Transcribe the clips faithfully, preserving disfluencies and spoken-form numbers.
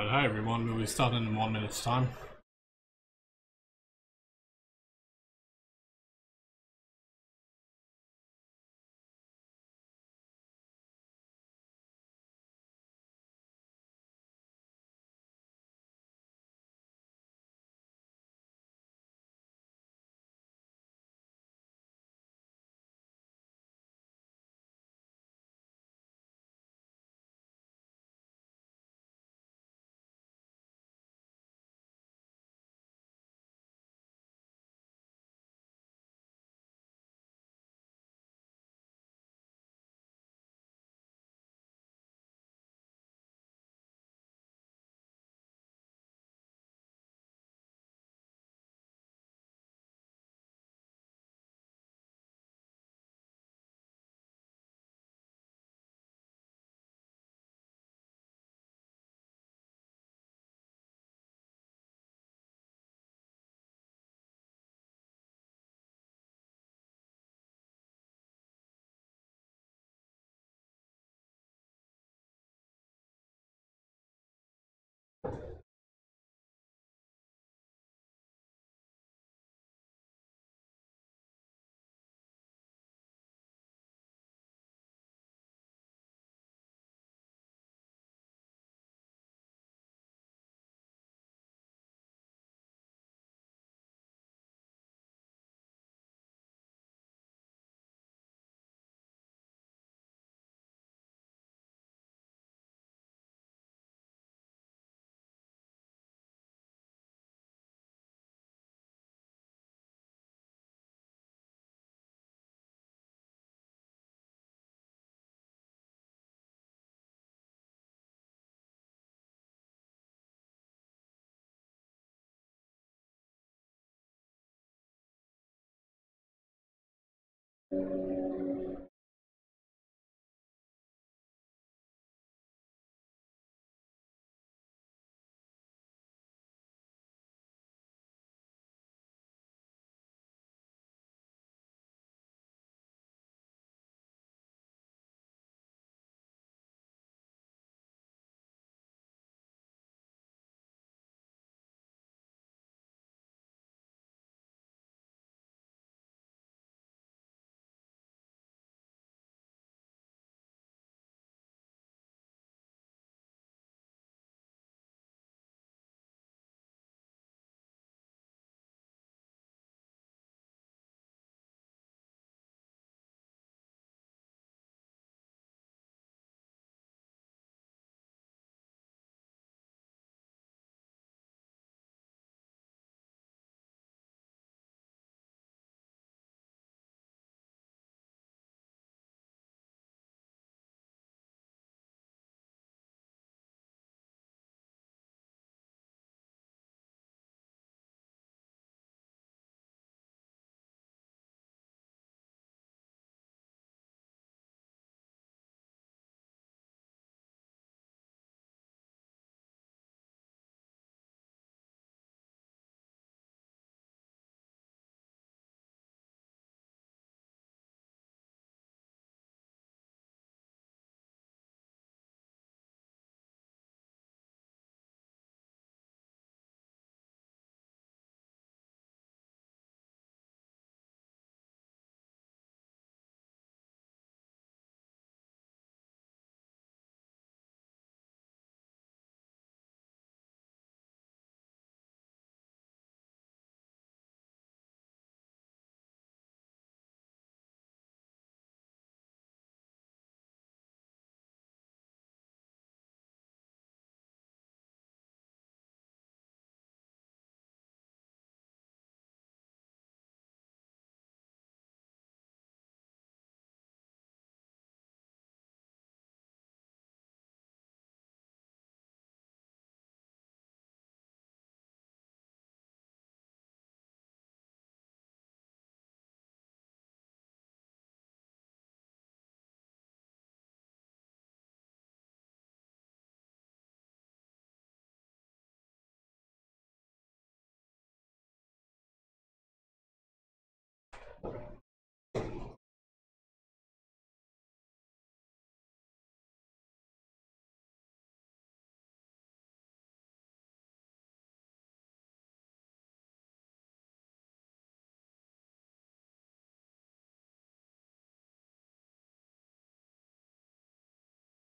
Right, hi everyone, we'll be starting in one minute's time.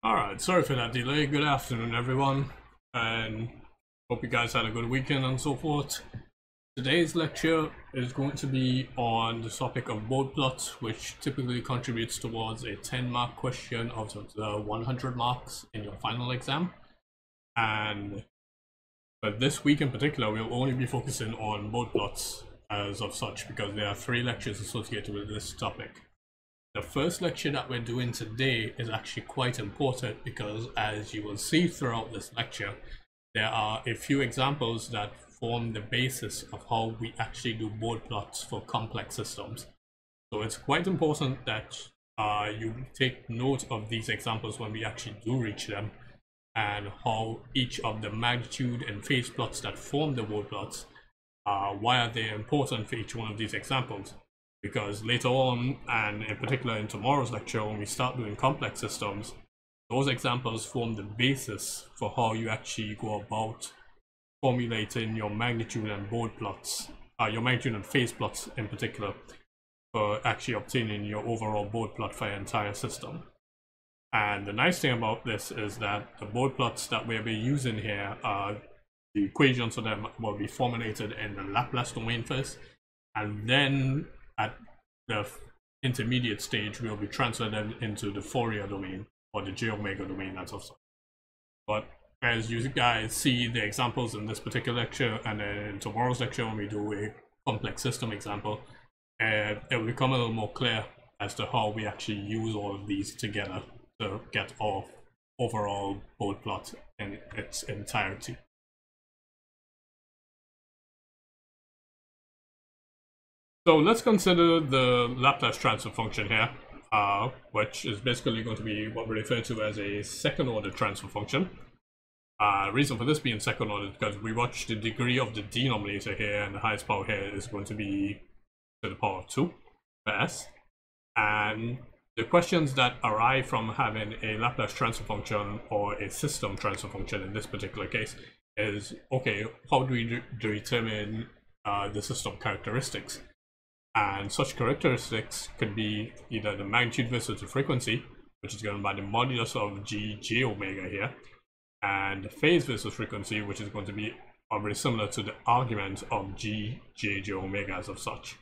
Alright, sorry for that delay. Good afternoon, everyone, and hope you guys had a good weekend and so forth. Today's lecture is going to be on the topic of Bode plots, which typically contributes towards a ten mark question out of the one hundred marks in your final exam. And but this week in particular, we'll only be focusing on Bode plots as of such, because there are three lectures associated with this topic. The first lecture that we're doing today is actually quite important because, as you will see throughout this lecture, there are a few examples that form the basis of how we actually do Bode plots for complex systems. So it's quite important that uh, you take note of these examples when we actually do reach them, and how each of the magnitude and phase plots that form the Bode plots, uh, why are they important for each one of these examples. Because later on, and in particular in tomorrow's lecture, when we start doing complex systems, those examples form the basis for how you actually go about formulating your magnitude and Bode plots, uh, your magnitude and phase plots in particular, for actually obtaining your overall Bode plot for your entire system. And the nice thing about this is that the Bode plots that we'll be using here, uh, the equations for them will be formulated in the Laplace domain first, and then at the intermediate stage, we'll be transferred into the Fourier domain or the j omega domain. That's also. But as you guys see the examples in this particular lecture, and then in tomorrow's lecture when we do a complex system example, uh, it will become a little more clear as to how we actually use all of these together to get our overall Bode plot in its entirety. So let's consider the Laplace transform function here, uh, which is basically going to be what we refer to as a second order transform function. Uh, reason for this being second order is because we watch the degree of the denominator here, and the highest power here is going to be to the power of two, for s. And the questions that arise from having a Laplace transform function or a system transform function in this particular case is, okay, how do we de determine uh, the system characteristics? And such characteristics could be either the magnitude versus the frequency, which is given by the modulus of g j omega here, and the phase versus frequency, which is going to be very similar to the argument of g j j omega as of such.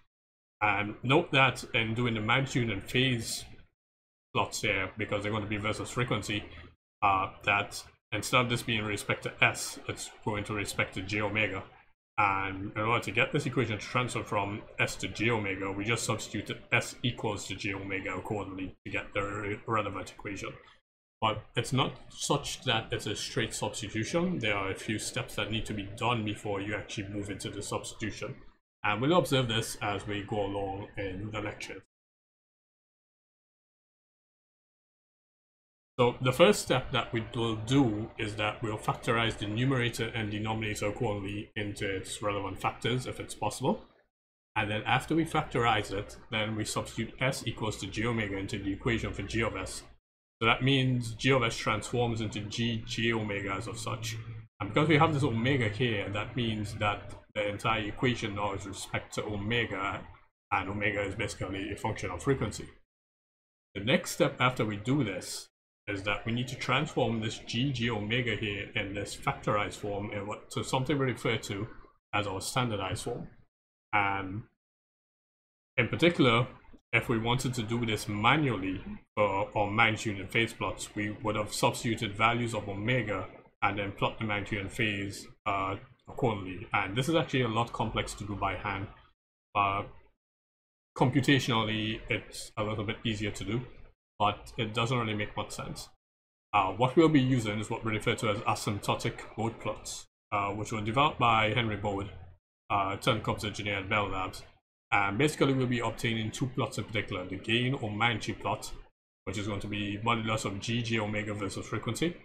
And note that in doing the magnitude and phase plots here, because they're going to be versus frequency, uh, that instead of this being with respect to s, it's going to respect to j omega. And in order to get this equation to transfer from s to j omega, we just substitute s equals to j omega accordingly to get the relevant equation. But it's not such that it's a straight substitution. There are a few steps that need to be done before you actually move into the substitution. And we'll observe this as we go along in the lecture. So the first step that we will do is that we'll factorize the numerator and denominator accordingly into its relevant factors if it's possible. And then after we factorize it, then we substitute s equals to j omega into the equation for g of s. So that means g of s transforms into g j omega as of such. And because we have this omega here, that means that the entire equation now is with respect to omega, and omega is basically a function of frequency. The next step after we do this is that we need to transform this g j omega here in this factorized form, and what to something we refer to as our standardized form. And in particular, if we wanted to do this manually for our magnitude and phase plots, we would have substituted values of omega and then plot the magnitude and phase uh, accordingly. And this is actually a lot complex to do by hand. Uh, computationally, it's a little bit easier to do, but it doesn't really make much sense. Uh, what we'll be using is what we refer to as asymptotic Bode plots, uh, which were developed by Henry Bode, uh, telecoms engineer at Bell Labs. And basically we'll be obtaining two plots in particular, the gain or magnitude plot, which is going to be modulus of g j omega versus frequency,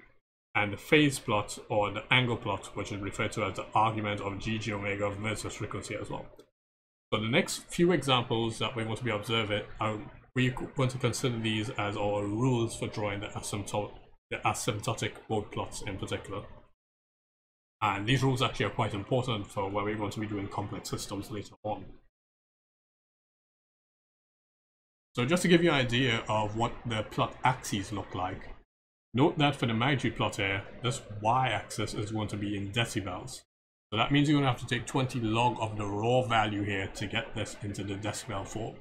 and the phase plot or the angle plot, which is referred to as the argument of g j omega versus frequency as well. So the next few examples that we're going to be observing are, we're going to consider these as our rules for drawing the, asympto the asymptotic Bode plots in particular. And these rules actually are quite important for where we're going to be doing complex systems later on. So just to give you an idea of what the plot axes look like, Note that for the magnitude plot here, this y-axis is going to be in decibels. So that means you're going to have to take twenty log of the raw value here to get this into the decibel form.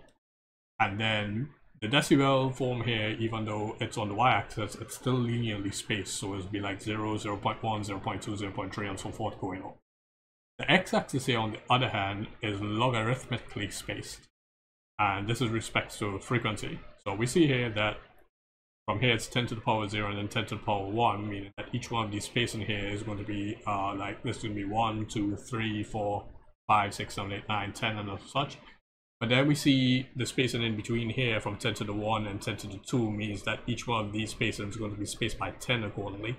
And then the decibel form here, even though it's on the y-axis, it's still linearly spaced. So it'll be like zero, zero point one, zero point two, zero point three, and so forth going on. The x-axis here, on the other hand, is logarithmically spaced. And this is respect to frequency. So we see here that from here it's ten to the power zero and then ten to the power one, meaning that each one of these spacing here is going to be uh, like this is going to be one, two, three, four, five, six, seven, eight, nine, ten and such. But then we see the spacing in between here from ten to the one and ten to the two means that each one of these spacing is going to be spaced by ten accordingly.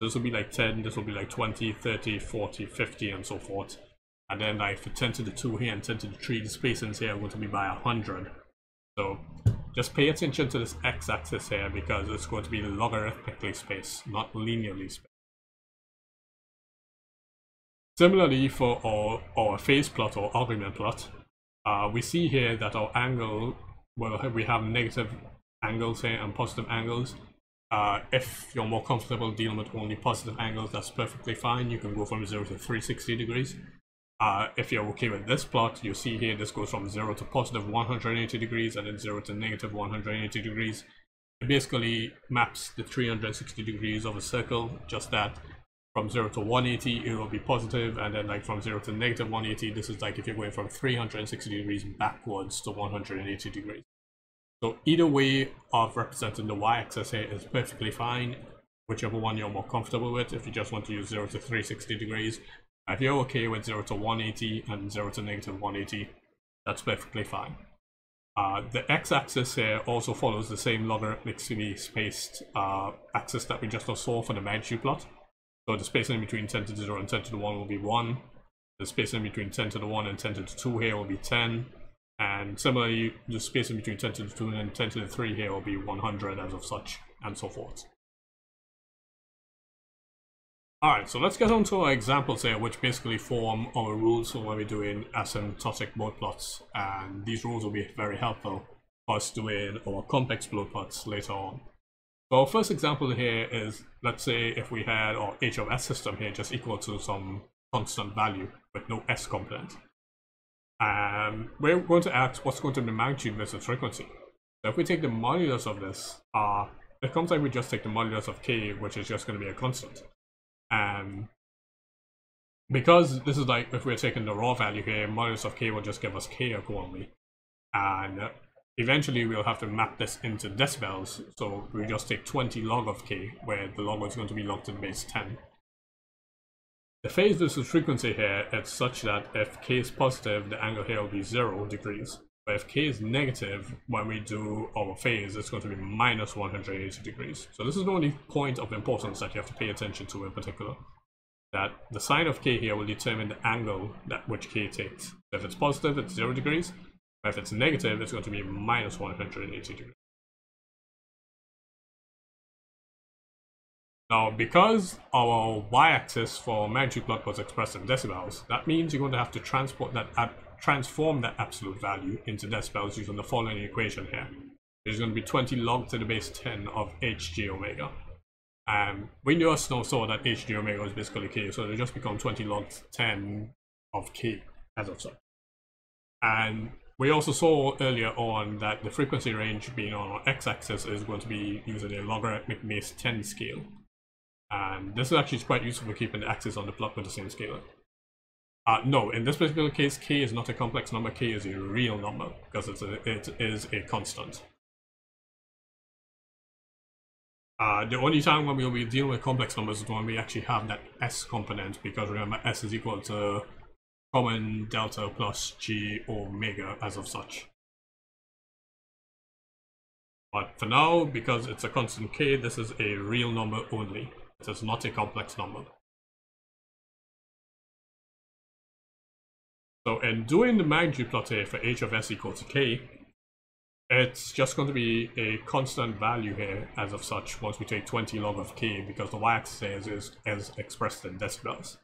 This will be like ten, this will be like twenty, thirty, forty, fifty and so forth. And then like for ten to the two here and ten to the three, the spacings here are going to be by one hundred. So just pay attention to this x-axis here because it's going to be logarithmically spaced, not linearly spaced. Similarly for our, our phase plot or argument plot, uh, we see here that our angle, well, we have negative angles here and positive angles. Uh, if you're more comfortable dealing with only positive angles, that's perfectly fine. You can go from zero to three hundred sixty degrees. Uh, if you're okay with this plot, you see here this goes from zero to positive one hundred eighty degrees and then zero to negative one hundred eighty degrees. It basically maps the three hundred sixty degrees of a circle, just that from zero to one hundred eighty it will be positive, and then like from zero to negative one hundred eighty, this is like if you're going from three hundred sixty degrees backwards to one hundred eighty degrees. So either way of representing the y-axis here is perfectly fine, whichever one you're more comfortable with. If you just want to use zero to three hundred sixty degrees, if you're okay with zero to one hundred eighty and zero to negative one hundred eighty, that's perfectly fine. Uh, the x-axis here also follows the same logarithmically spaced uh, axis that we just saw for the magnitude plot. So the spacing in between ten to the zero and ten to the one will be one. The spacing in between ten to the one and ten to the two here will be ten. And similarly, the spacing between ten to the two and ten to the three here will be one hundred as of such, and so forth. Alright, so let's get on to our examples here, which basically form our rules for when we're doing asymptotic Bode plots, and these rules will be very helpful for us doing our complex Bode plots later on. So our first example here is, let's say if we had our H of S system here just equal to some constant value with no S component. Um, we're going to ask what's going to be the magnitude versus frequency. So if we take the modulus of this, uh, it comes like we just take the modulus of K, which is just going to be a constant. And because this is like if we're taking the raw value here, modulus of K will just give us K accordingly, and eventually we'll have to map this into decibels, so we just take twenty log of K, where the log is going to be log to the base ten. The phase versus frequency here is such that if K is positive, the angle here will be zero degrees, but if K is negative, when we do our phase, it's going to be minus one hundred eighty degrees. So this is the only point of importance that you have to pay attention to in particular, that the sine of K here will determine the angle that which K takes. If it's positive, it's zero degrees, but if it's negative, it's going to be minus one hundred eighty degrees. Now, because our y-axis for magnitude plot was expressed in decibels, that means you're going to have to transport that transform that absolute value into decibels using the following equation here. There's going to be twenty log to the base ten of hg omega. Um, we just now saw that hg omega is basically K, so it'll just become twenty log ten of K as of such. And we also saw earlier on that the frequency range being on our x-axis is going to be using a logarithmic base ten scale. And this is actually quite useful for keeping the axis on the plot with the same scalar. Uh, no, in this particular case, K is not a complex number, K is a real number, because it's a, it is a constant. Uh, the only time when we'll be dealing with complex numbers is when we actually have that S component, because remember S is equal to common delta plus G omega as of such. But for now, because it's a constant K, this is a real number only. It is not a complex number. So in doing the magnitude plot here for H of S equal to K, it's just going to be a constant value here as of such once we take twenty log of K, because the y-axis is, is, is expressed in decibels.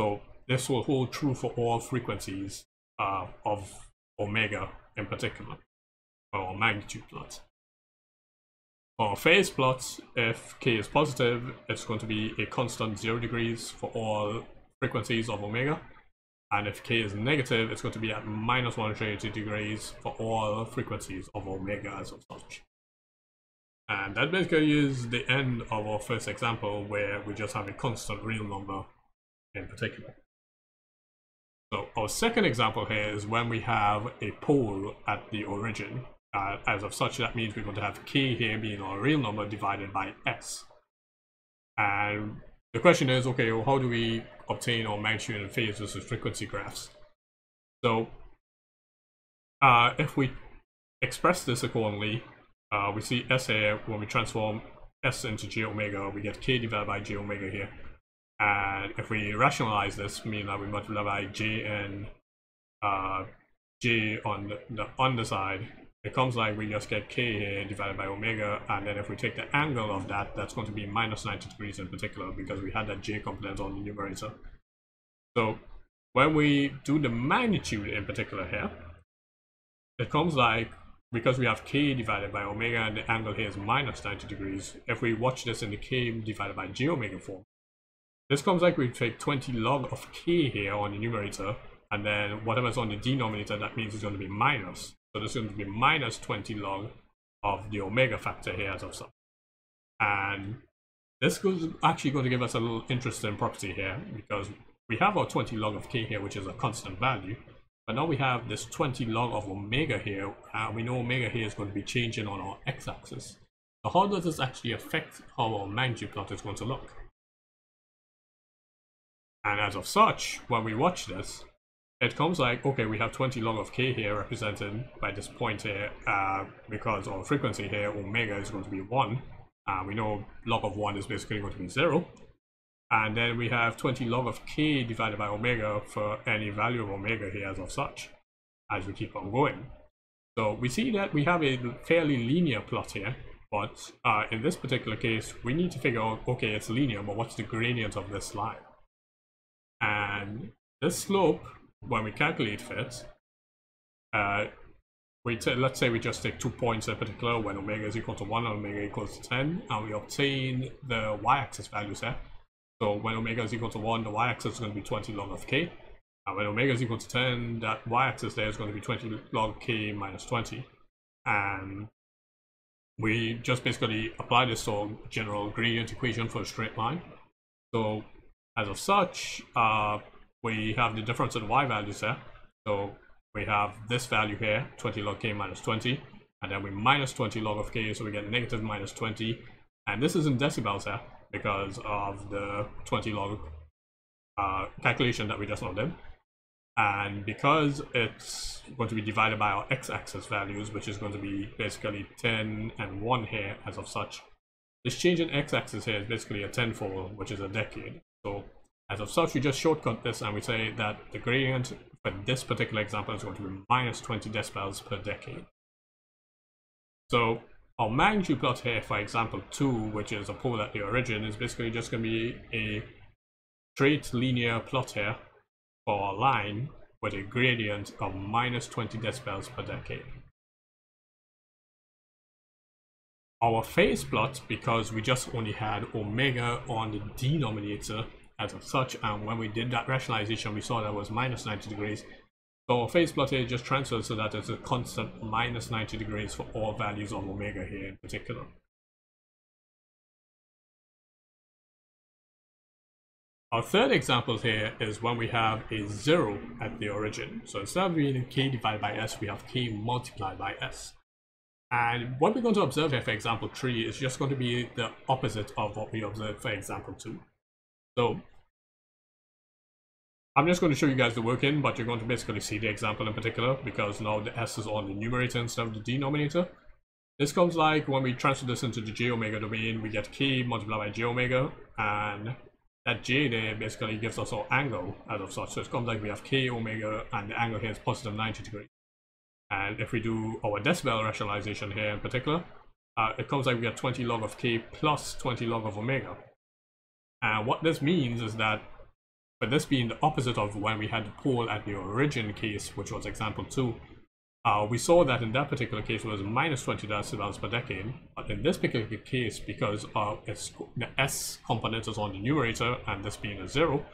So this will hold true for all frequencies uh, of omega in particular, or magnitude plot. For phase plots, if k is positive, it's going to be a constant zero degrees for all frequencies of omega. And if k is negative, it's going to be at minus one hundred eighty degrees for all frequencies of omega as of such. And that basically is the end of our first example, where we just have a constant real number in particular. So our second example here is when we have a pole at the origin. Uh, as of such, that means we're going to have k here being our real number divided by s. And the question is, okay, well, how do we obtain our magnitude and phase versus frequency graphs? So uh, if we express this accordingly, uh, we see s here. When we transform s into j omega, we get k divided by j omega here. And if we rationalize this, meaning that we multiply by j and uh, j on the, the underside, it comes like we just get k here divided by omega, and then if we take the angle of that, that's going to be minus ninety degrees in particular, because we had that j component on the numerator. So when we do the magnitude in particular here, it comes like, because we have k divided by omega and the angle here is minus ninety degrees, if we watch this in the k divided by j omega form, this comes like we take twenty log of k here on the numerator, and then whatever's on the denominator, that means it's going to be minus. So this is going to be minus twenty log of the omega factor here as of such. And this is actually going to give us a little interesting property here, because we have our twenty log of k here, which is a constant value. But now we have this twenty log of omega here, and we know omega here is going to be changing on our x-axis. So how does this actually affect how our magnitude plot is going to look? And as of such, when we watch this, it comes like, okay, we have twenty log of k here represented by this point here, uh, because our frequency here, omega, is going to be one. Uh, we know log of one is basically going to be zero. And then we have twenty log of k divided by omega for any value of omega here as of such, as we keep on going. So we see that we have a fairly linear plot here, but uh, in this particular case, we need to figure out, okay, it's linear, but what's the gradient of this line? And this slope, when we calculate fit, uh, we let's say we just take two points in particular, when omega is equal to one and omega equals to ten, and we obtain the y-axis values here. So when omega is equal to one, the y-axis is going to be twenty log of k, and when omega is equal to ten, that y-axis there is going to be twenty log k minus twenty. And we just basically apply this to general gradient equation for a straight line. So as of such, uh, we have the difference in y values here. So we have this value here, twenty log k minus twenty, and then we minus twenty log of k, so we get negative minus twenty. And this is in decibels here because of the twenty log uh, calculation that we just now did. And because it's going to be divided by our x-axis values, which is going to be basically ten and one here as of such, this change in x-axis here is basically a tenfold, which is a decade. So as of such, we just shortcut this and we say that the gradient for this particular example is going to be minus twenty decibels per decade. So our magnitude plot here for example two, which is a pole at the origin, is basically just going to be a straight linear plot here for a line with a gradient of minus twenty decibels per decade. Our phase plot, because we just only had omega on the denominator as of such, and when we did that rationalization, we saw that was minus ninety degrees. So our phase plot here just transfers so that it's a constant minus ninety degrees for all values of omega here in particular. Our third example here is when we have a zero at the origin. So instead of being k divided by s, we have k multiplied by s. And what we're going to observe here for example three is just going to be the opposite of what we observed for example two. So I'm just going to show you guys the working, but you're going to basically see the example in particular, because now the s is on the numerator instead of the denominator. This comes like when we transfer this into the j omega domain, we get k multiplied by j omega, and that j there basically gives us our angle as of such. So it comes like we have k omega, and the angle here is positive ninety degrees. And if we do our decibel rationalization here in particular, uh, it comes like we get twenty log of k plus twenty log of omega. And what this means is that, for this being the opposite of when we had the pole at the origin case, which was example two, Uh, we saw that in that particular case it was minus twenty decibels per decade. But in this particular case, because uh, it's, the S component is on the numerator and this being a zero,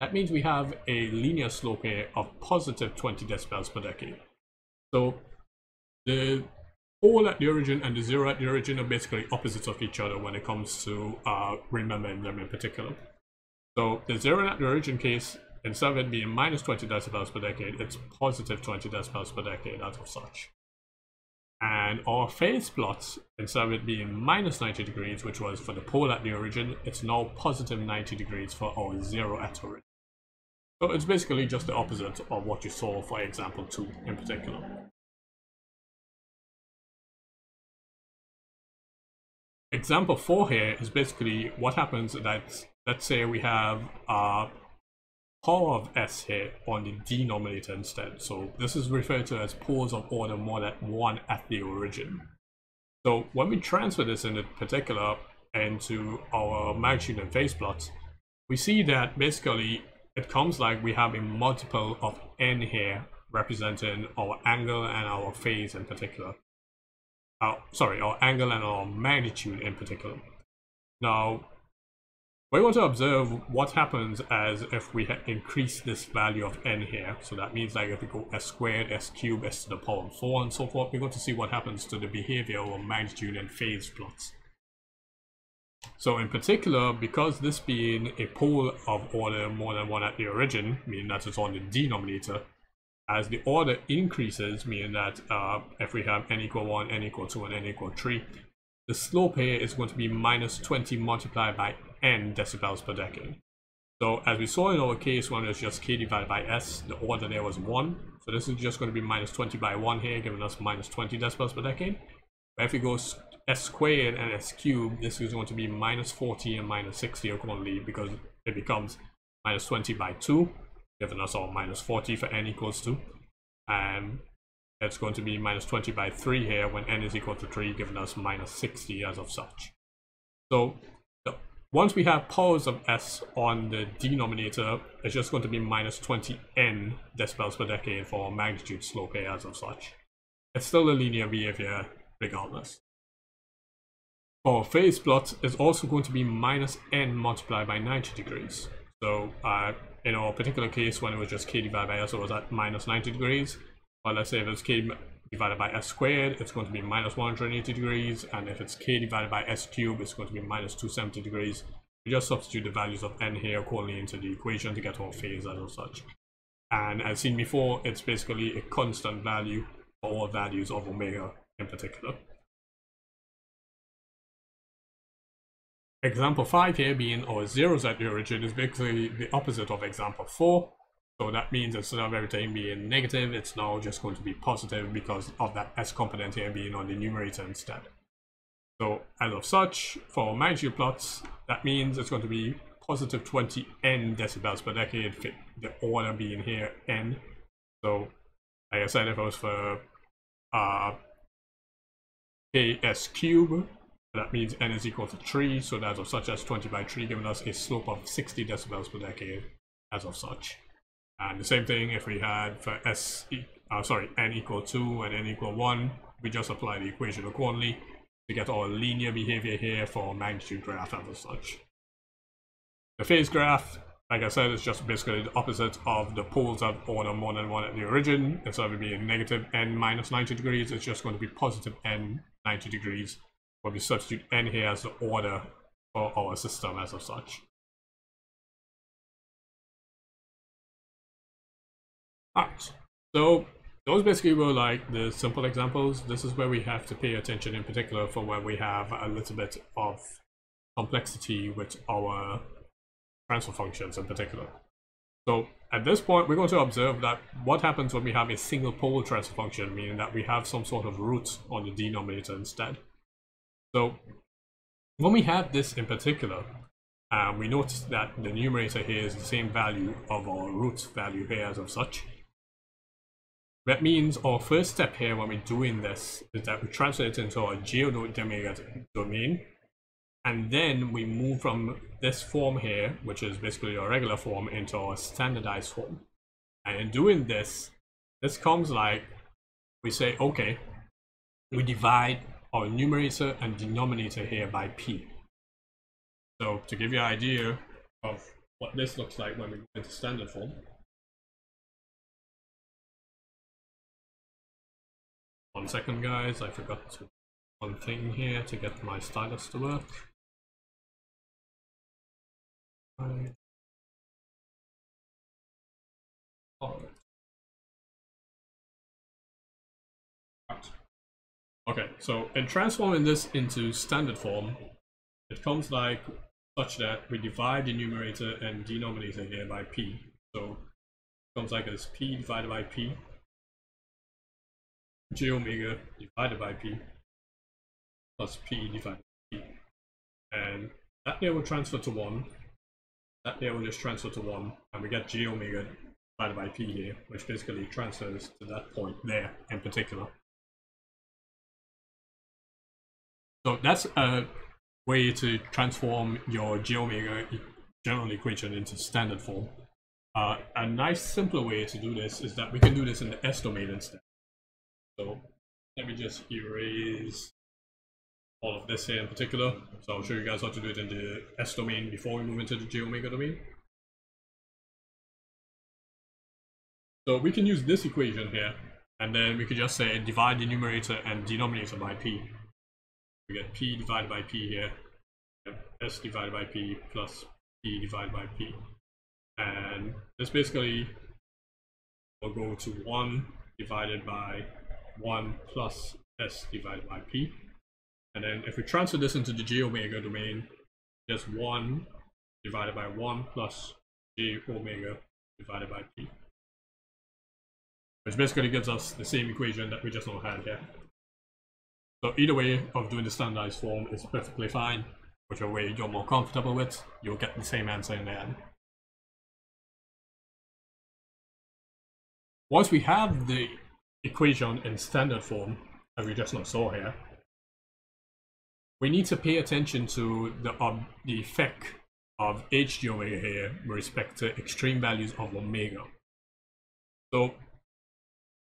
that means we have a linear slope here of positive twenty decibels per decade. So the all at the origin and the zero at the origin are basically opposites of each other when it comes to uh, remembering them in particular. So the zero at the origin case, instead of it being minus twenty decibels per decade, it's positive twenty decibels per decade out of such. And our phase plots, instead of it being minus ninety degrees, which was for the pole at the origin, it's now positive ninety degrees for our zero at origin. So it's basically just the opposite of what you saw for example two in particular. Example four here is basically what happens that, let's say we have a power of S here on the denominator instead. So this is referred to as poles of order more than one at the origin. So when we transfer this in particular into our magnitude and phase plots, we see that basically it comes like we have a multiple of n here representing our angle and our phase in particular. Uh, sorry, our angle and our magnitude in particular. Now, we want to observe what happens as if we increase this value of n here. So that means like if we go s squared, s cubed, s to the power, and so on and so forth, we're going to see what happens to the behavior of magnitude and phase plots. So in particular, because this being a pole of order more than one at the origin, meaning that it's on the denominator, as the order increases, meaning that uh, if we have n equal one, n equal two, and n equal three, the slope here is going to be minus twenty multiplied by n decibels per decade. So as we saw in our case when it was just k divided by s, the order there was one. So this is just going to be minus twenty by one here, giving us minus twenty decibels per decade. But if we go s squared and s cubed, this is going to be minus forty and minus sixty accordingly, because it becomes minus twenty by two, giving us our minus forty for n equals two, and it's going to be minus twenty by three here when n is equal to three, giving us minus sixty as of such. So once we have powers of s on the denominator, it's just going to be minus twenty n decibels per decade for our magnitude slope here as of such. It's still a linear behavior regardless. Our phase plot is also going to be minus n multiplied by ninety degrees. So uh, in our particular case, when it was just k divided by s, it was at minus ninety degrees. But let's say if it's k divided by s squared, it's going to be minus one hundred eighty degrees. And if it's k divided by s cubed, it's going to be minus two hundred seventy degrees. We just substitute the values of n here accordingly into the equation to get our phase as of such. And as seen before, it's basically a constant value for all values of omega in particular. Example five here, being our zeros at the origin, is basically the opposite of example four. So that means instead of everything being negative, it's now just going to be positive because of that S component here being on the numerator instead. So as of such, for magnitude plots, that means it's going to be positive twenty n decibels per decade, the order being here n. So like I said, if it was for uh, K S cube, that means n is equal to three, so that's of such as twenty by three, giving us a slope of sixty decibels per decade as of such. And the same thing if we had for s, uh, sorry, n equal two and n equal one, we just apply the equation accordingly to get our linear behavior here for magnitude graph as of such. The phase graph, like I said, is just basically the opposite of the poles of order more than one at the origin. Instead of it being negative n minus ninety degrees, it's just going to be positive n ninety degrees. But we substitute n here as the order for our system as of such. Alright, so those basically were like the simple examples. This is where we have to pay attention in particular for where we have a little bit of complexity with our transfer functions in particular. So at this point, we're going to observe that what happens when we have a single pole transfer function, meaning that we have some sort of root on the denominator instead. So when we have this in particular, uh, we notice that the numerator here is the same value of our root value here as of such. That means our first step here when we're doing this is that we transfer it into our geodynamic domain, and then we move from this form here, which is basically our regular form, into our standardized form. And in doing this, this comes like we say, okay, we divide our numerator and denominator here by p. So to give you an idea of what this looks like when we go into standard form, one second guys, I forgot to one thing here to get my stylus to work. I... Oh. Okay, so in transforming this into standard form, it comes like such that we divide the numerator and denominator here by p. So it comes like as p divided by p, g omega divided by p, plus p divided by p. And that there will transfer to one, that there will just transfer to one, and we get g omega divided by p here, which basically transfers to that point there in particular. So that's a way to transform your g omega general equation into standard form. Uh, a nice simpler way to do this is that we can do this in the S domain instead. So let me just erase all of this here in particular. So I'll show you guys how to do it in the S domain before we move into the g omega domain. So we can use this equation here, and then we could just say divide the numerator and denominator by p. We get p divided by p here, s divided by p plus p divided by p, and this basically will go to one divided by one plus s divided by p. And then if we transfer this into the g omega domain, just one divided by one plus g omega divided by p, which basically gives us the same equation that we just now had here. So either way of doing the standardized form is perfectly fine. Whichever way you're more comfortable with, you'll get the same answer in the end. Once we have the equation in standard form, as we just now saw here, we need to pay attention to the, um, the effect of hg omega here with respect to extreme values of omega. So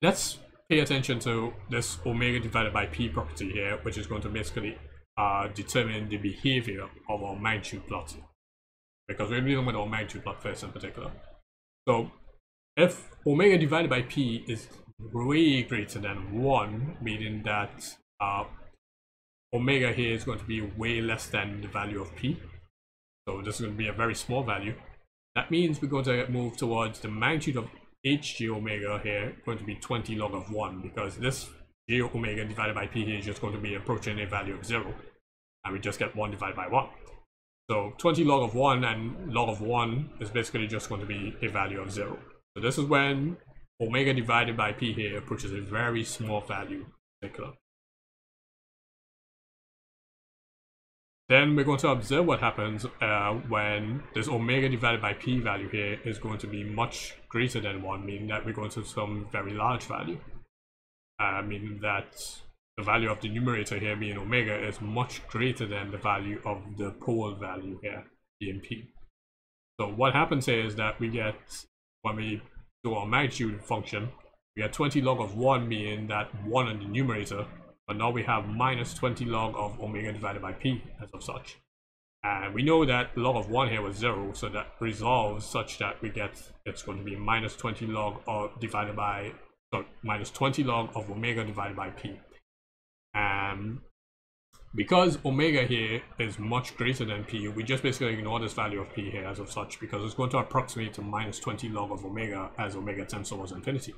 let's pay attention to this omega divided by p property here, which is going to basically uh, determine the behavior of our magnitude plot, because we're dealing with our magnitude plot first in particular. So if omega divided by p is way greater than one, meaning that uh, omega here is going to be way less than the value of p, so this is going to be a very small value, that means we're going to move towards the magnitude of hg omega here going to be twenty log of one, because this g omega divided by p here is just going to be approaching a value of zero, and we just get one divided by one. So twenty log of one, and log of one is basically just going to be a value of zero. So this is when omega divided by p here approaches a very small value in particular. Then we're going to observe what happens uh, when this omega divided by p value here is going to be much greater than one, meaning that we're going to some very large value. Uh, meaning that the value of the numerator here being omega is much greater than the value of the pole value here being p. So what happens here is that we get, when we do our magnitude function, we get twenty log of one, meaning that one in the numerator, but now we have minus twenty log of omega divided by p as of such. And we know that log of one here was zero, so that resolves such that we get, it's going to be minus twenty log of divided by, so minus twenty log of omega divided by p. And because omega here is much greater than p, we just basically ignore this value of p here as of such, because it's going to approximate to minus twenty log of omega as omega tends towards infinity.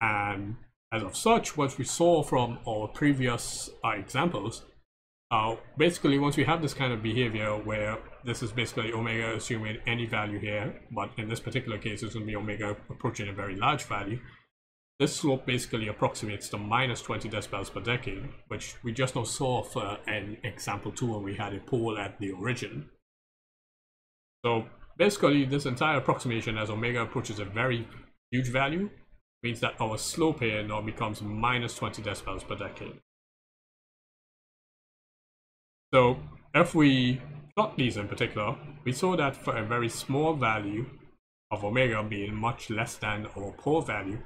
And as of such, what we saw from our previous uh, examples, uh, basically once we have this kind of behavior where this is basically omega assuming any value here, but in this particular case it's going to be omega approaching a very large value, this slope basically approximates to minus twenty decibels per decade, which we just now saw for an example two when we had a pole at the origin. So basically this entire approximation as omega approaches a very huge value means that our slope here now becomes minus twenty decibels per decade. So if we plot these in particular, we saw that for a very small value of omega being much less than our pole value,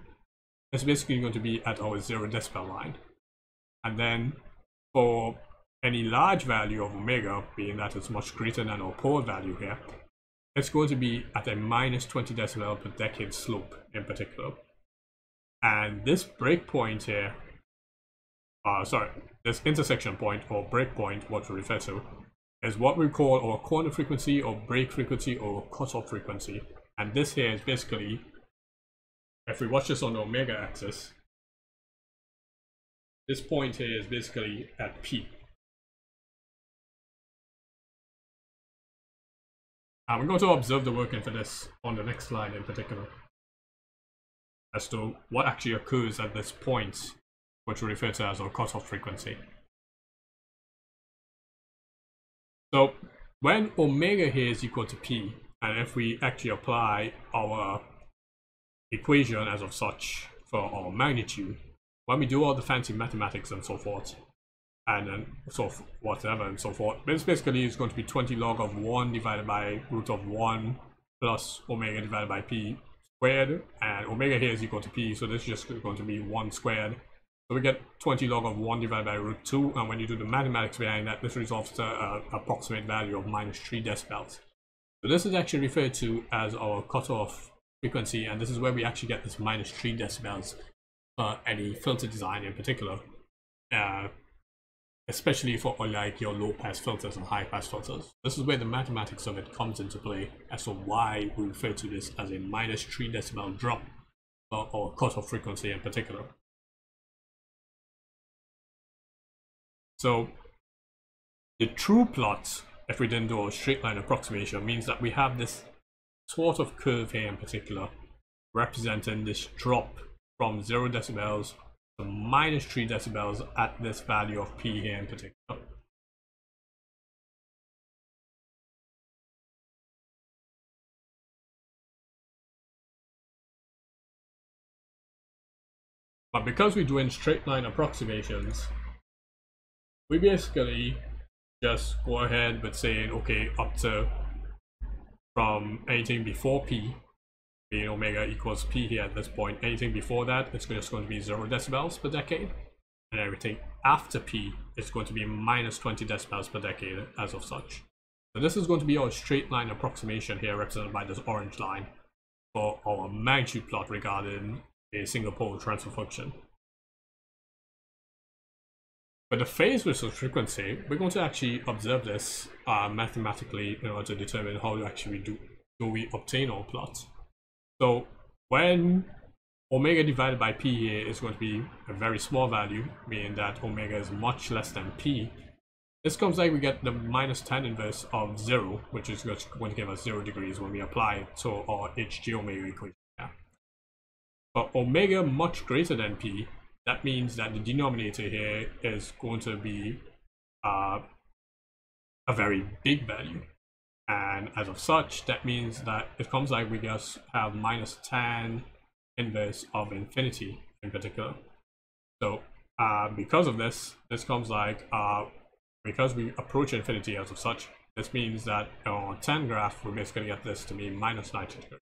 that's basically going to be at our zero decimal line. And then for any large value of omega, being that it's much greater than our pole value here, it's going to be at a minus twenty decibel per decade slope in particular. And this breakpoint here, uh, sorry, this intersection point or breakpoint, what we refer to, is what we call our corner frequency or break frequency or cutoff frequency. And this here is basically, if we watch this on the omega axis, this point here is basically at P. And we're going to observe the working for this on the next slide in particular, as to what actually occurs at this point, which we refer to as our cutoff frequency. So when omega here is equal to P, and if we actually apply our equation as of such for our magnitude, when we do all the fancy mathematics and so forth, and then so whatever and so forth, this basically is going to be twenty log of one divided by root of one plus omega divided by P squared, and omega here is equal to P, so this is just going to be one squared. So we get twenty log of one divided by root two, and when you do the mathematics behind that, this resolves to an approximate value of minus three decibels. So this is actually referred to as our cutoff frequency, and this is where we actually get this minus three decibels for any filter design in particular. Uh, especially for like your low pass filters and high pass filters. This is where the mathematics of it comes into play as to why we refer to this as a minus three decibel drop or, or cutoff frequency in particular. So the true plot, if we didn't do a straight line approximation, means that we have this sort of curve here in particular representing this drop from zero decibels to minus three decibels at this value of P here in particular. But because we're doing straight line approximations, we basically just go ahead with saying, okay, up to from anything before P, being omega equals P here at this point, anything before that, it's just going to be zero decibels per decade, and everything after P is going to be minus twenty decibels per decade as of such. So this is going to be our straight line approximation here, represented by this orange line, for our magnitude plot regarding a single pole transfer function. For the phase with frequency, we're going to actually observe this uh, mathematically in order to determine how to actually do, do we obtain our plot. So when omega divided by P here is going to be a very small value, meaning that omega is much less than P, this comes like we get the minus tan inverse of zero, which is going to give us zero degrees when we apply it to our Hg omega equation. But omega much greater than P, that means that the denominator here is going to be uh, a very big value. And as of such, that means that it comes like we just have minus tan inverse of infinity in particular. So uh, because of this, this comes like, uh, because we approach infinity as of such, this means that our tan graph, we're basically get this to be minus ninety degrees.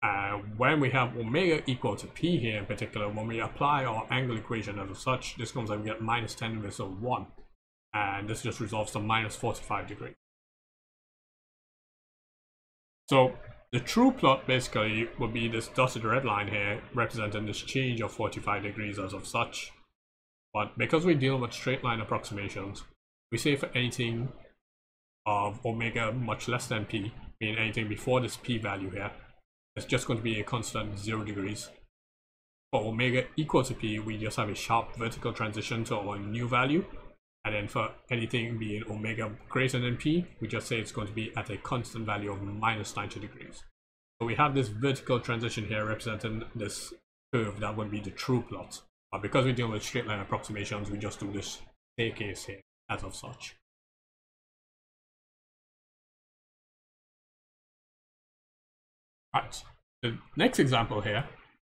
And when we have omega equal to P here in particular, when we apply our angle equation as of such, this comes like we get minus tan inverse of one. And this just resolves to minus forty-five degrees. So the true plot basically would be this dotted red line here representing this change of forty-five degrees as of such. But because we're dealing with straight line approximations, we say for anything of omega much less than P, meaning anything before this P value here, it's just going to be a constant zero degrees. For omega equal to P, we just have a sharp vertical transition to our new value. And then for anything being omega greater than P, we just say it's going to be at a constant value of minus ninety degrees. So we have this vertical transition here representing this curve that would be the true plot. But because we're dealing with straight line approximations, we just do this staircase here as of such. Right. The next example here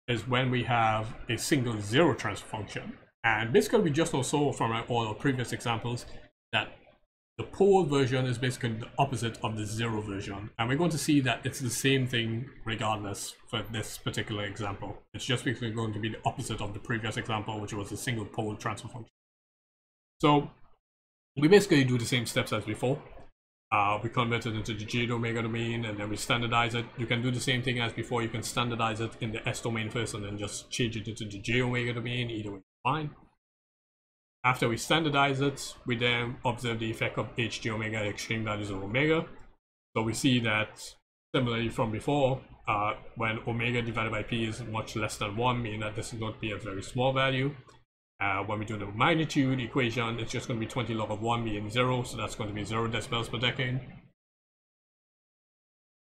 is when we have a single zero transfer function. And basically, we just also from all our previous examples that The pole version is basically the opposite of the zero version, and we're going to see that it's the same thing regardless for this particular example. It's just basically going to be the opposite of the previous example, which was the single pole transfer function. So we basically do the same steps as before. Uh, we convert it into the J domain domain, and then we standardize it. You can do the same thing as before. You can standardize it in the S domain first, and then just change it into the J omega domain. Either way, fine. After we standardize it, we then observe the effect of H J omega at extreme values of omega. So we see that similarly from before, uh, when omega divided by P is much less than one, meaning that this is going to be a very small value. Uh, when we do the magnitude equation, it's just going to be twenty log of one being zero, so that's going to be zero decibels per decade.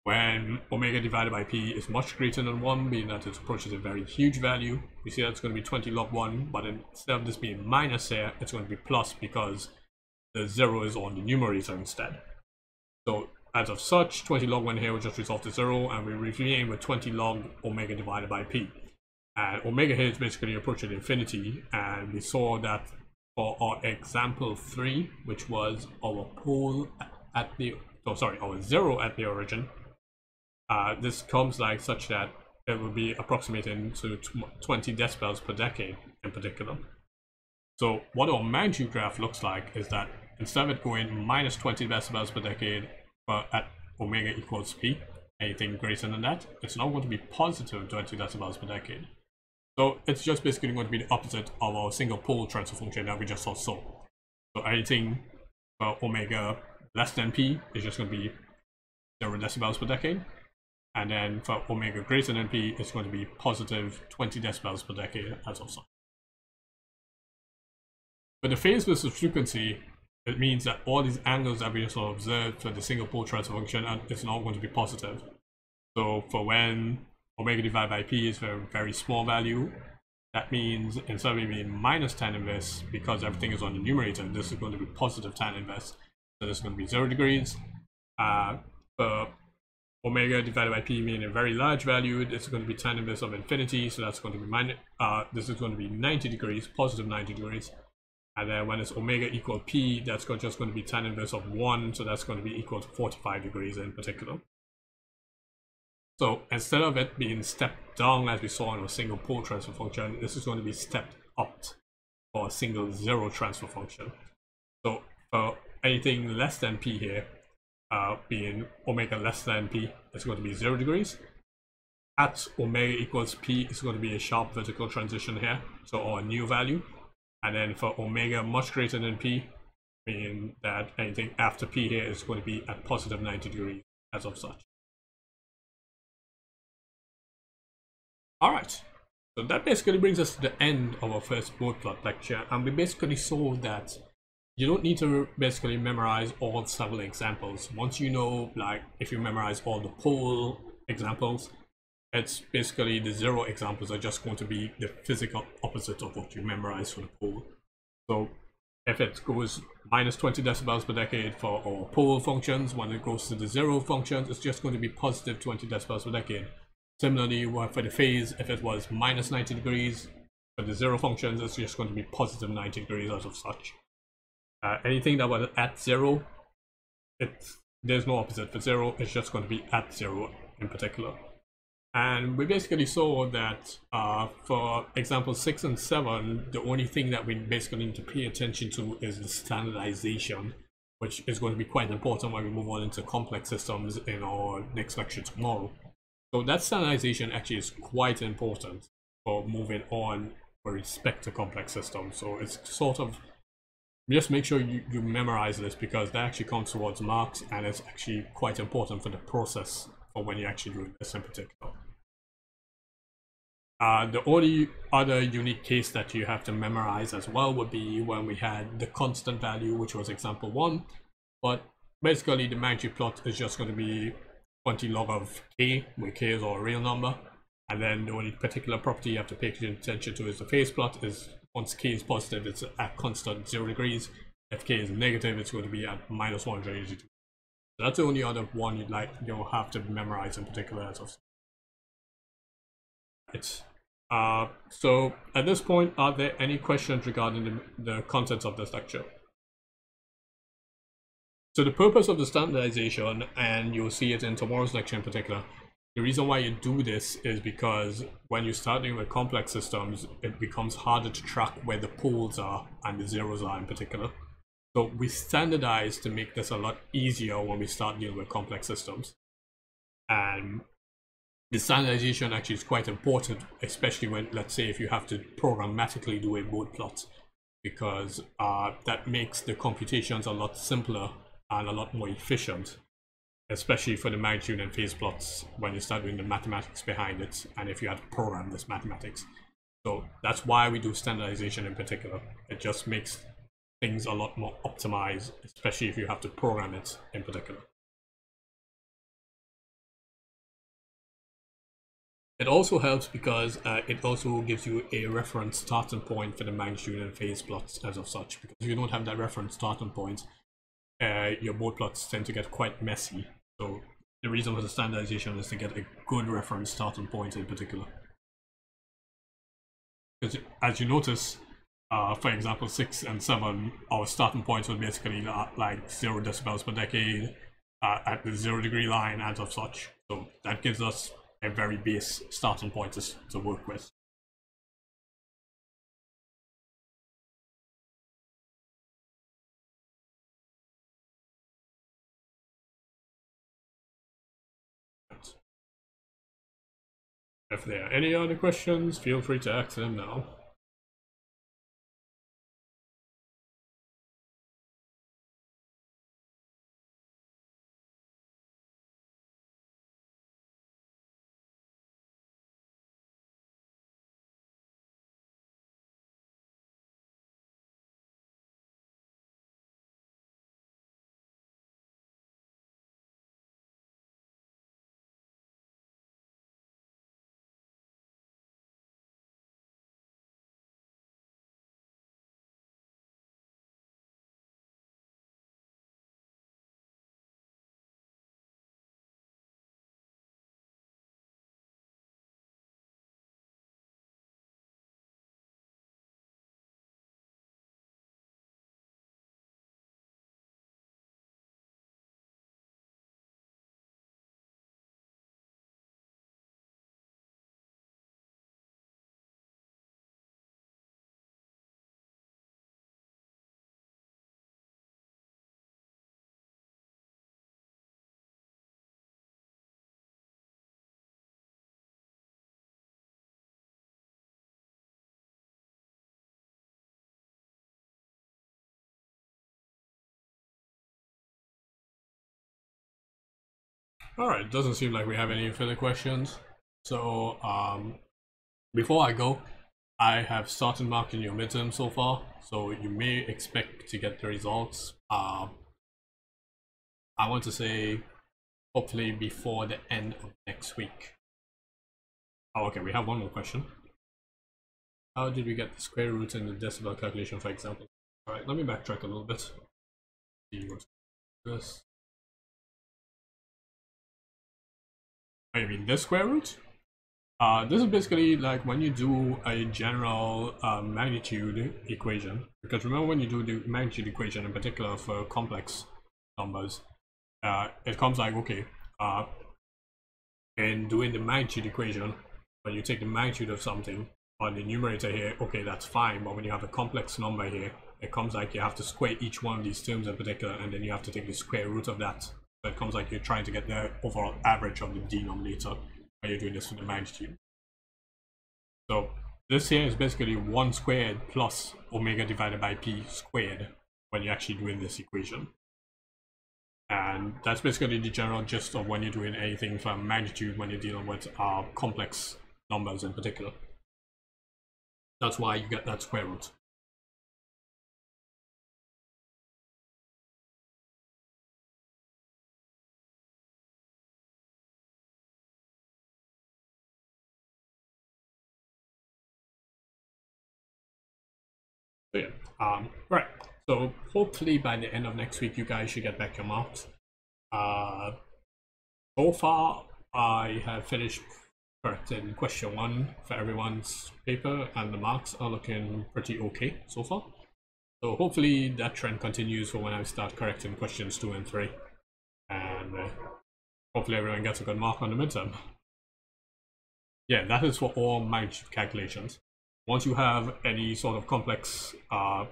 When omega divided by P is much greater than one, being that it approaches a very huge value, we see that's going to be twenty log one, but instead of this being minus here, it's going to be plus because the zero is on the numerator instead. So as of such, twenty log one here will just resolve to zero, and we remain with twenty log omega divided by P. And omega here is basically approaching infinity, and we saw that for our example three, which was our pole at the oh sorry our zero at the origin, uh this comes like such that it will be approximating to twenty decibels per decade in particular. So what our magnitude graph looks like is that instead of it going minus twenty decibels per decade but at omega equals P, anything greater than that, it's now going to be positive twenty decibels per decade. So it's just basically going to be the opposite of our single pole transfer function that we just saw. So anything for omega less than P is just going to be zero decibels per decade. And then for omega greater than P, it's going to be positive twenty decibels per decade as of such. For the phase versus frequency, it means that all these angles that we just observed for the single pole transfer function is now going to be positive. So for when omega divided by P is a very small value, that means instead of it being minus tan inverse, because everything is on the numerator, this is going to be positive tan inverse. So this is going to be zero degrees. Uh, for omega divided by P being a very large value, this is going to be tan inverse of infinity. So that's going to be minus, uh, this is going to be ninety degrees, positive ninety degrees. And then when it's omega equal P, that's just going to be tan inverse of one, so that's going to be equal to forty-five degrees in particular. So instead of it being stepped down as we saw in a single pole transfer function, this is going to be stepped up for a single zero transfer function. So for anything less than P here, uh, being omega less than P, it's going to be zero degrees. At omega equals P, it's going to be a sharp vertical transition here, so our new value. And then for omega much greater than P, meaning that anything after P here is going to be at positive ninety degrees as of such. Alright, so that basically brings us to the end of our first Bode plot lecture, and we basically saw that you don't need to basically memorize all several examples. Once you know, like if you memorize all the pole examples, it's basically the zero examples are just going to be the physical opposite of what you memorize for the pole. So if it goes minus twenty decibels per decade for our pole functions, when it goes to the zero functions, it's just going to be positive twenty decibels per decade. Similarly, for the phase, if it was minus ninety degrees, for the zero functions, it's just going to be positive ninety degrees as of such. Uh, anything that was at zero, it's, there's no opposite for zero, it's just going to be at zero in particular. And we basically saw that uh, for example six and seven, the only thing that we basically need to pay attention to is the standardization, which is going to be quite important when we move on into complex systems in our next lecture tomorrow. So that standardization actually is quite important for moving on with respect to complex systems. So it's sort of, just make sure you, you memorize this, because that actually comes towards marks, and it's actually quite important for the process or when you actually do this in particular. Uh, the only other unique case that you have to memorize as well would be when we had the constant value, which was example one, but basically the magnitude plot is just going to be twenty log of K, where K is our real number, and then the only particular property you have to pay attention to is the phase plot. Is once K is positive, it's at constant zero degrees. If K is negative, it's going to be at minus one hundred eighty degrees. That's the only other one you'd like, you'll have to memorize in particular as of. Right. Uh, so at this point, are there any questions regarding the, the contents of this lecture? So the purpose of the standardization, and you'll see it in tomorrow's lecture in particular, the reason why you do this is because when you start dealing with complex systems, it becomes harder to track where the poles are and the zeros are in particular. So we standardize to make this a lot easier when we start dealing with complex systems. And the standardization actually is quite important, especially when, let's say, if you have to programmatically do a Bode plot, because uh, that makes the computations a lot simpler and a lot more efficient, especially for the magnitude and phase plots when you start doing the mathematics behind it, and if you had to program this mathematics. So that's why we do standardization in particular. It just makes things a lot more optimized, especially if you have to program it in particular. It also helps because uh, it also gives you a reference starting point for the magnitude and phase plots as of such, because if you don't have that reference starting point, uh, your Bode plots tend to get quite messy. So the reason for the standardization is to get a good reference starting point in particular. Because as you notice, uh, for example, six and seven, our starting points were basically like zero decibels per decade uh, at the zero degree line as of such. So that gives us a very base starting point to, to work with. If there are any other questions, feel free to ask them now. All right, doesn't seem like we have any further questions. So um, before I go, I have started marking your midterm so far, so you may expect to get the results. Uh, I want to say hopefully before the end of next week. Oh, okay, we have one more question. How did we get the square root in the decibel calculation, for example? All right, let me backtrack a little bit. See what's this. I mean this square root. Uh, this is basically like when you do a general uh, magnitude equation, because remember when you do the magnitude equation in particular for complex numbers, uh, it comes like, okay, uh, in doing the magnitude equation, when you take the magnitude of something on the numerator here, okay, that's fine, but when you have a complex number here, it comes like you have to square each one of these terms in particular, and then you have to take the square root of that. It comes like you're trying to get the overall average of the denominator when you're doing this for the magnitude. So this here is basically one squared plus omega divided by p squared when you're actually doing this equation. And that's basically the general gist of when you're doing anything from magnitude when you're dealing with uh, complex numbers in particular. That's why you get that square root. So yeah, um, right, so hopefully by the end of next week, you guys should get back your marks. Uh, so far, I have finished correcting question one for everyone's paper, and the marks are looking pretty okay so far. So hopefully that trend continues for when I start correcting questions two and three, and uh, hopefully everyone gets a good mark on the midterm. Yeah, that is for all magnitude calculations. Once you have any sort of complex uh,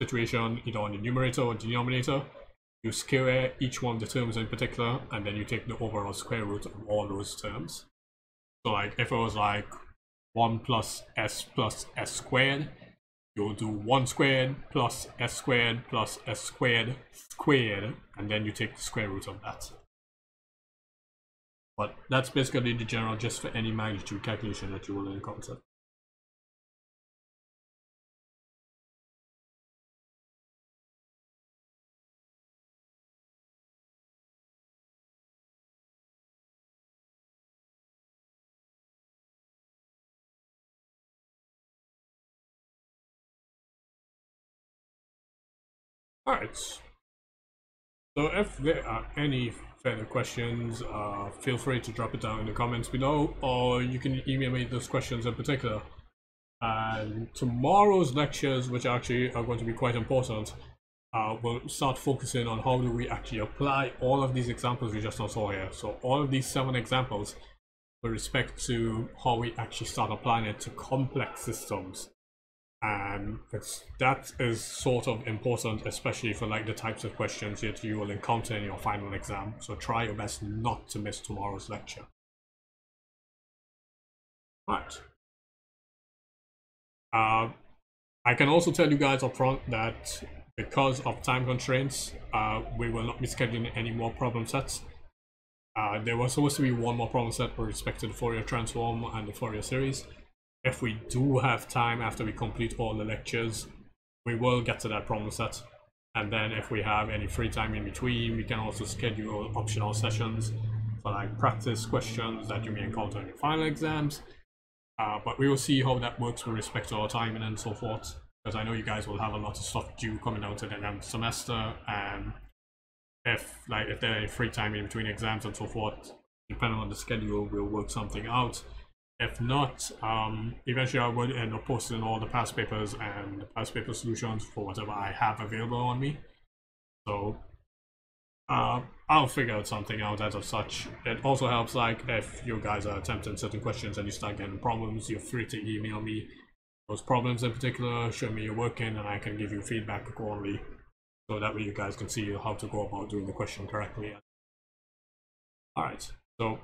situation, either on the numerator or denominator, you square each one of the terms in particular, and then you take the overall square root of all those terms. So like if it was like one plus s plus s squared, you'll do one squared plus s squared plus s squared squared, and then you take the square root of that. But that's basically the general gist for any magnitude calculation that you will encounter. Alright, so if there are any further questions, uh, feel free to drop it down in the comments below, or you can email me those questions in particular. And tomorrow's lectures, which actually are going to be quite important, uh, will start focusing on how do we actually apply all of these examples we just saw here. So all of these seven examples with respect to how we actually start applying it to complex systems. And it's, that is sort of important, especially for like the types of questions that you will encounter in your final exam. So try your best not to miss tomorrow's lecture. Right. Uh, I can also tell you guys up front that because of time constraints, uh, we will not be scheduling any more problem sets. Uh, there was supposed to be one more problem set with respect to the Fourier transform and the Fourier series. If we do have time after we complete all the lectures, we will get to that problem set. And then if we have any free time in between, we can also schedule optional sessions for like practice questions that you may encounter in your final exams. Uh, but we will see how that works with respect to our timing and so forth, because I know you guys will have a lot of stuff due coming out in the end semester. And if like if there is free time in between exams and so forth, depending on the schedule, we'll work something out. If not, um, eventually I would end up posting all the past papers and the past paper solutions for whatever I have available on me. So uh, I'll figure out something out as of such. It also helps like if you guys are attempting certain questions and you start getting problems, you're free to email me those problems in particular, show me your working, and I can give you feedback accordingly. So that way you guys can see how to go about doing the question correctly. Alright, so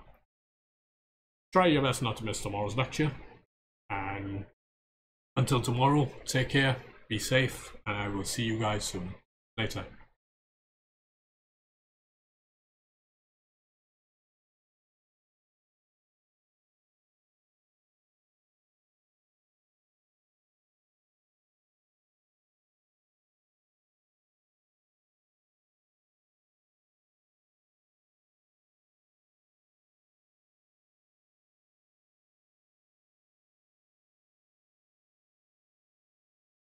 try your best not to miss tomorrow's lecture, and until tomorrow, take care, be safe, and I will see you guys soon. Later.